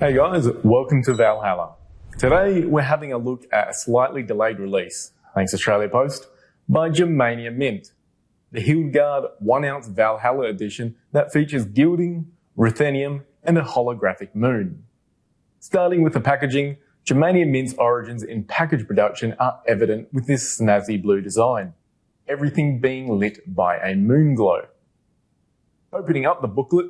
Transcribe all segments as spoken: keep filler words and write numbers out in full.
Hey guys, welcome to Valhalla. Today we're having a look at a slightly delayed release, thanks Australia Post, by Germania Mint. The Hildegard one ounce Valhalla edition that features gilding, ruthenium and a holographic moon. Starting with the packaging, Germania Mint's origins in package production are evident with this snazzy blue design, everything being lit by a moon glow. Opening up the booklet,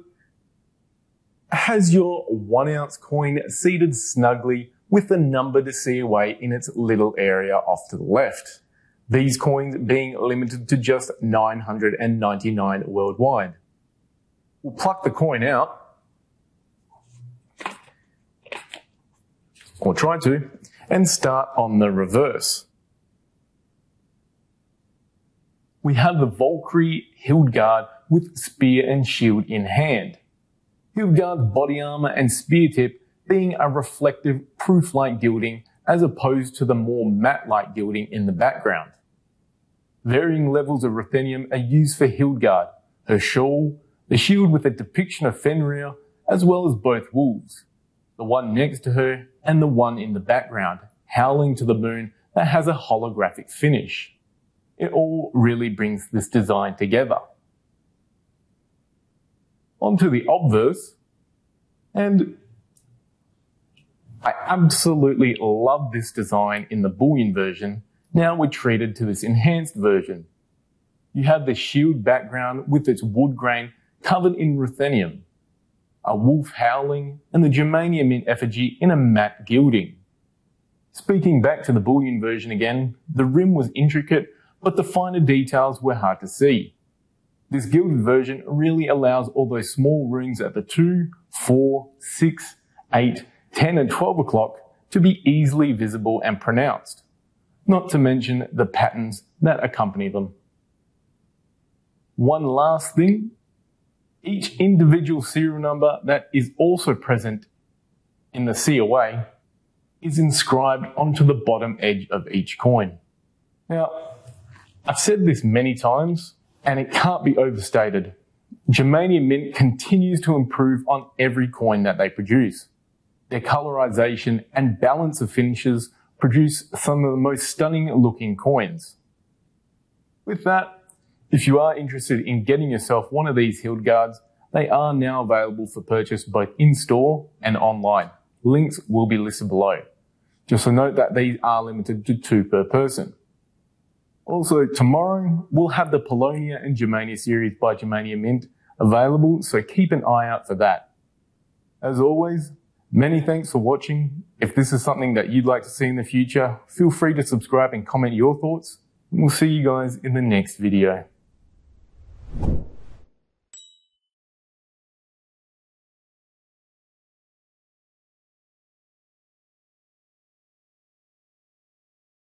has your one ounce coin seated snugly with the number to see away in its little area off to the left. These coins being limited to just nine hundred ninety-nine worldwide. We'll pluck the coin out, or try to, and start on the reverse. We have the Valkyrie Hildegard with spear and shield in hand. Hildegard's body armour and spear tip being a reflective proof-like gilding as opposed to the more matte-like gilding in the background. Varying levels of ruthenium are used for Hildegard, her shawl, the shield with a depiction of Fenrir, as well as both wolves, the one next to her and the one in the background, howling to the moon that has a holographic finish. It all really brings this design together. Onto the obverse, and I absolutely love this design in the bullion version. Now we're treated to this enhanced version. You have the shield background with its wood grain covered in ruthenium, a wolf howling, and the Germania Mint effigy in a matte gilding. Speaking back to the bullion version again, the rim was intricate, but the finer details were hard to see. This gilded version really allows all those small rings at the two, four, six, eight, ten and twelve o'clock to be easily visible and pronounced, not to mention the patterns that accompany them. One last thing, each individual serial number that is also present in the C O A is inscribed onto the bottom edge of each coin. Now, I've said this many times, and it can't be overstated. Germania Mint continues to improve on every coin that they produce. Their colorization and balance of finishes produce some of the most stunning looking coins. With that, if you are interested in getting yourself one of these Hildegards, they are now available for purchase both in-store and online. Links will be listed below. Just a note that these are limited to two per person. Also, tomorrow, we'll have the Polonia and Germania series by Germania Mint available, so keep an eye out for that. As always, many thanks for watching. If this is something that you'd like to see in the future, feel free to subscribe and comment your thoughts. We'll see you guys in the next video.